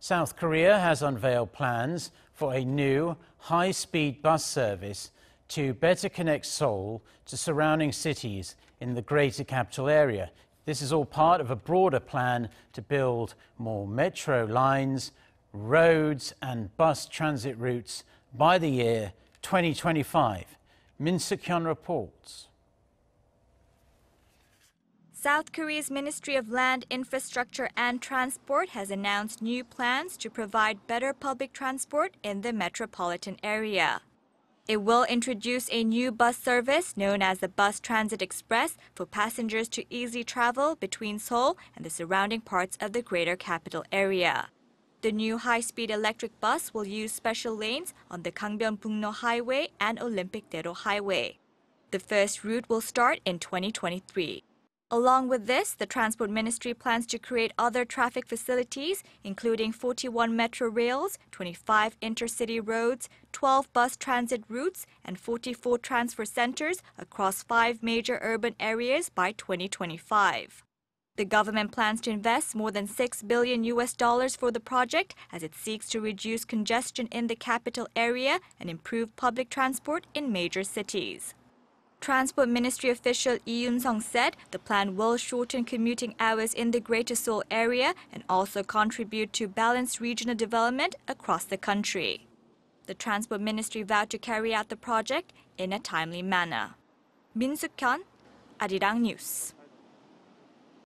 South Korea has unveiled plans for a new high-speed bus service to better connect Seoul to surrounding cities in the greater capital area. This is all part of a broader plan to build more metro lines, roads and bus transit routes by the year 2025. Min Suk-hyen reports. South Korea's Ministry of Land, Infrastructure and Transport has announced new plans to provide better public transport in the metropolitan area. It will introduce a new bus service known as the Bus Transit Express for passengers to easily travel between Seoul and the surrounding parts of the greater capital area. The new high-speed electric bus will use special lanes on the Gangbyeonbuk-ro Highway and Olympic-daero Highway. The first route will start in 2023. Along with this, the Transport Ministry plans to create other traffic facilities, including 41 metro rails, 25 intercity roads, 12 bus transit routes, and 44 transfer centers across 5 major urban areas by 2025. The government plans to invest more than $6 billion for the project as it seeks to reduce congestion in the capital area and improve public transport in major cities. Transport Ministry official Lee Yoon-sang said the plan will shorten commuting hours in the Greater Seoul area and also contribute to balanced regional development across the country. The Transport Ministry vowed to carry out the project in a timely manner. Min Suk-hyen, Arirang News.